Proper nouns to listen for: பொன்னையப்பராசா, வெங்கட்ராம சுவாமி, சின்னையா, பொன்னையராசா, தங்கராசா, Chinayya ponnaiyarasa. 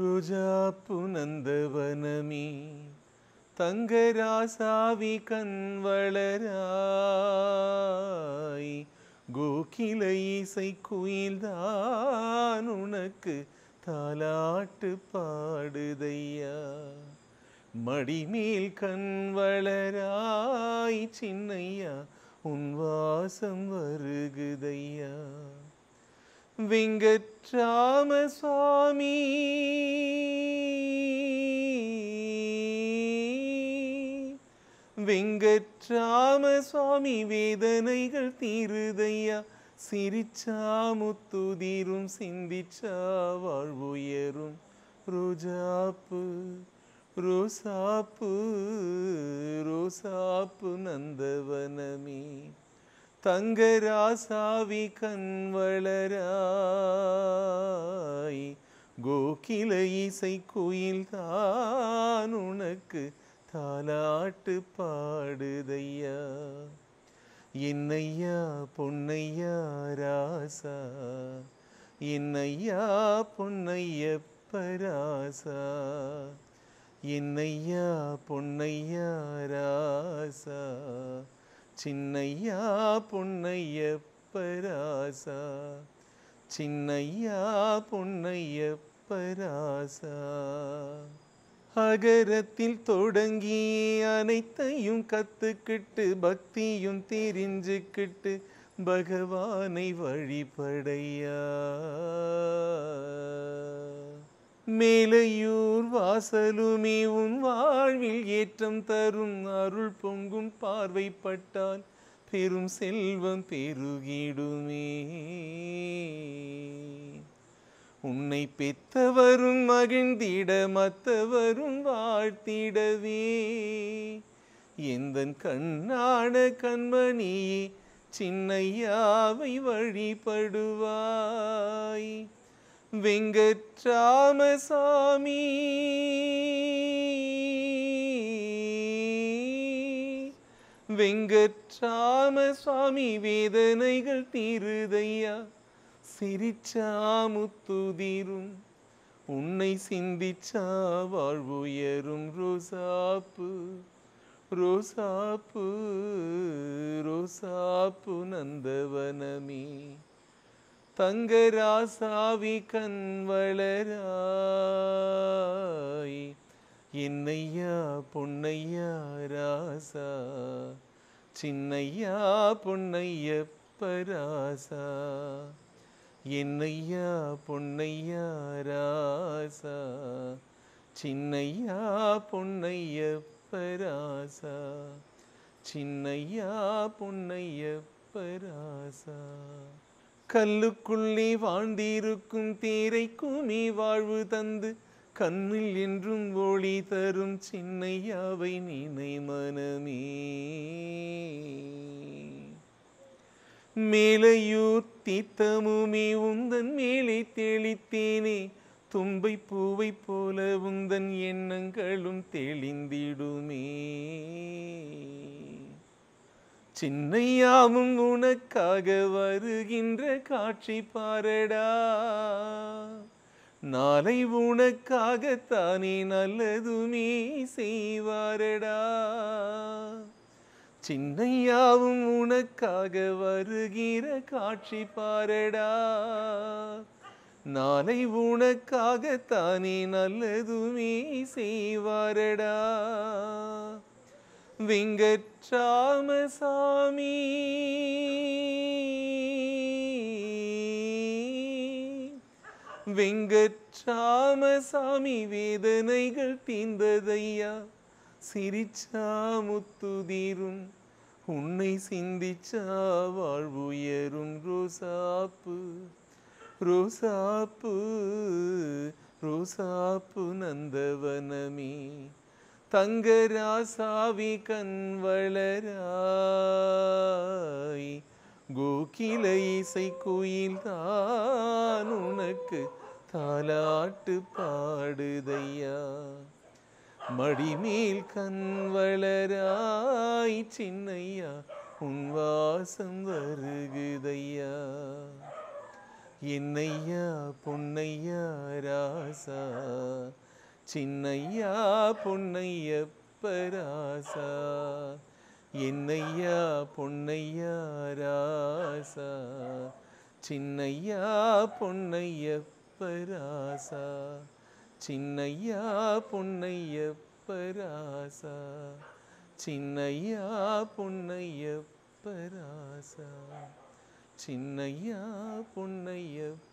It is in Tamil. ரோஜாப்பு நந்தவனமி தங்கராசாவி கண்வளராய் கோகிலை இசை குயில்தான் உனக்கு தாலாட்டு பாடுதையா மடிமேல் கண்வளராய் சின்னையா உன் வாசம் வருகுதையா வெங்கட்ராம சுவாமி வெங்கட்ராம சுவாமி வேதனைகள் தீருதையா சிரிச்சா முத்து தீரும் சிந்திச்சா வாழ்வுயரும் ரோஜாப்பு ரோசாப்பு ரோசாப்பு நந்தவனமே தங்கராசாவி கண்வளராய் கோகிலை இசை குயில்தான் உனக்கு தாலாட்டு பாடுதையா என்னையா பொன்னையராசா என்னையா பொன்னையப்பராசா என்னையா பொன்னையராசா சின்னையா பொன்னையப்பராசா சின்னையா பொன்னையப்பராசா அகரத்தில் தொடங்கி அனைத்தையும் கத்துக்கிட்டு பக்தியும் தெரிஞ்சுக்கிட்டு பகவானை வழிபடையா மேலையூர் வாசலுமே உன் வாழ்வில் ஏற்றம் தரும் அருள் பொங்கும் பார்வைப்பட்டால் பெரும் செல்வம் பெருகிடுமே உன்னை பெற்றவரும் மகிழ்ந்திட மற்றவரும் வாழ்த்திடவே எந்தன் கண்ணான கண்மணியே சின்னையாவை வழிபடுவாய் வெங்கட்ராம சாமி வெங்கட்ராம சுவாமி வேதனைகள் தீருதையா சிரிச்சா முத்து தீரும் உன்னை சிந்திச்சா வாழ்வுயரும் ரோசாப்பு ரோசாப்பு ரோசாப்பு நந்தவனமே தங்கராசாவி கண்வளராய் என்னையா பொன்னையராசா சின்னையா பொன்னையப்பராசா என்னையா பொன்னையராசா சின்னையா பொன்னையப்பராசா சின்னையா பொன்னையப்பராசா கல்லுக்குள்ளே வாழ்ந்திருக்கும் தேரைக்குமே வாழ்வு தந்து கண்ணில் என்றும் ஒளி தரும் சின்னையாவை நினை மனமே மேலையூர் தீர்த்தமுமே உந்தன் மேலே தெளித்தேனே தும்பை பூவை போல உந்தன் எண்ணங்களும் தெளிந்திடுமே சின்னையாவும் உனக்காக வருகின்ற காட்சி பாரடா நாளை உனக்காகத்தானே நல்லதுமே செய்வாரடா சின்னையாவும் உனக்காக வருகிற காட்சி பாரடா நாளை உனக்காகத்தானே நல்லதுமே செய்வாரடா வெங்கட்ராம சாமி வெங்கட்ராம சாமி வேதனைகள் தீர்ந்ததையா சிரிச்சா முத்து தீரும் உன்னை சிந்திச்சா வாழ்வுயரும் ரோசாப்பு ரோசாப்பு ரோசாப்பு நந்தவனமே தங்கராசாவி கண்வளராய் கோகிலை இசை குயில்தான் உனக்கு தாலாட்டு பாடுதையா மடிமேல் கண்வளராய் சின்னையா உன் வாசம் வருகுதையா என்னையா பொன்னையராசா சின்னையா பொன்னையப்பராசா என்னையா பொன்னையராசா சின்னையா பொன்னையப்பராசா சின்னையா பொன்னையப்பராசா சின்னையா பொன்னையப்பராசா Chinayya ponnaiyarasa.